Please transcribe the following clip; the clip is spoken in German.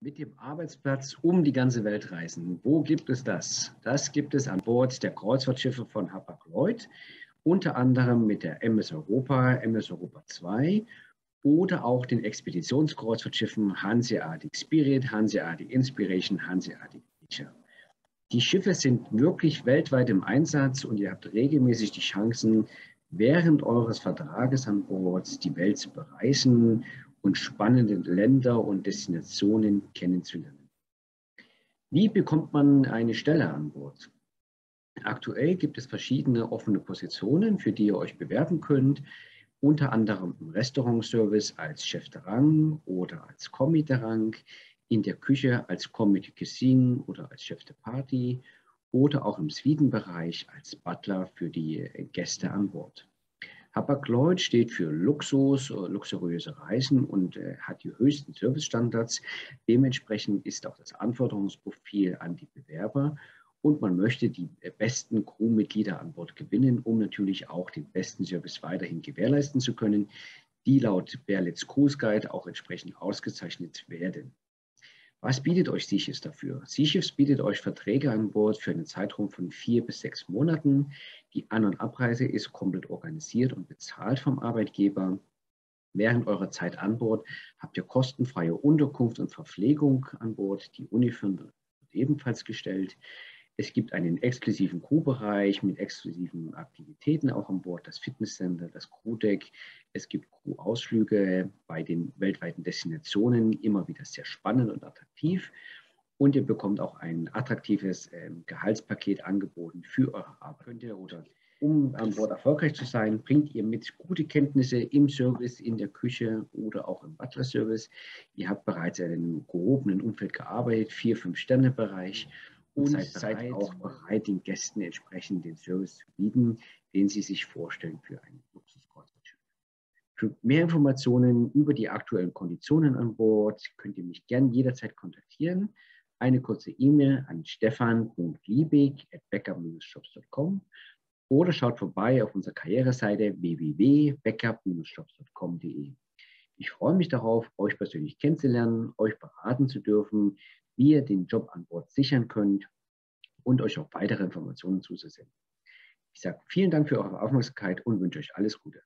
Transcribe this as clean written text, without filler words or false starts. Mit dem Arbeitsplatz um die ganze Welt reisen. Wo gibt es das? Das gibt es an Bord der Kreuzfahrtschiffe von Hapag Lloyd, unter anderem mit der MS Europa, MS Europa 2 oder auch den Expeditionskreuzfahrtschiffen Hanseatic Spirit, Hanseatic Inspiration, Hanseatic Nature. Die Schiffe sind wirklich weltweit im Einsatz und ihr habt regelmäßig die Chancen, während eures Vertrages an Bord die Welt zu bereisen und spannende Länder und Destinationen kennenzulernen. Wie bekommt man eine Stelle an Bord? Aktuell gibt es verschiedene offene Positionen, für die ihr euch bewerben könnt, unter anderem im Restaurantservice als Chef de Rang oder als Commis de Rang, in der Küche als Commis de Cuisine oder als Chef de Party oder auch im Suitenbereich als Butler für die Gäste an Bord. Hapag Lloyd steht für Luxus, luxuriöse Reisen und hat die höchsten Servicestandards. Dementsprechend ist auch das Anforderungsprofil an die Bewerber und man möchte die besten Crewmitglieder an Bord gewinnen, um natürlich auch den besten Service weiterhin gewährleisten zu können, die laut Berlitz Cruise Guide auch entsprechend ausgezeichnet werden. Was bietet euch Sea Chefs dafür? Sea Chefs bietet euch Verträge an Bord für einen Zeitraum von 4 bis 6 Monaten. Die An- und Abreise ist komplett organisiert und bezahlt vom Arbeitgeber. Während eurer Zeit an Bord habt ihr kostenfreie Unterkunft und Verpflegung an Bord. Die Uniform wird ebenfalls gestellt. Es gibt einen exklusiven Crewbereich mit exklusiven Aktivitäten auch an Bord, das Fitnesscenter, das Crewdeck. Es gibt Crew-Ausflüge bei den weltweiten Destinationen, immer wieder sehr spannend und attraktiv. Und ihr bekommt auch ein attraktives Gehaltspaket angeboten für eure Arbeit. Um an Bord erfolgreich zu sein, bringt ihr mit gute Kenntnisse im Service, in der Küche oder auch im Butler-Service. Ihr habt bereits in einem gehobenen Umfeld gearbeitet, 4-5-Sterne-Bereich. Und seid auch bereit, den Gästen entsprechend den Service zu bieten, den sie sich vorstellen für ein Luxuskreuzfahrtschiff. Für mehr Informationen über die aktuellen Konditionen an Bord könnt ihr mich gern jederzeit kontaktieren. Eine kurze E-Mail an stefan.liebig@backup-jobs.com oder schaut vorbei auf unserer Karriereseite www.backup-shops.com.de. Ich freue mich darauf, euch persönlich kennenzulernen, euch beraten zu dürfen, wie ihr den Job an Bord sichern könnt und euch auch weitere Informationen zuzusenden. Ich sage vielen Dank für eure Aufmerksamkeit und wünsche euch alles Gute.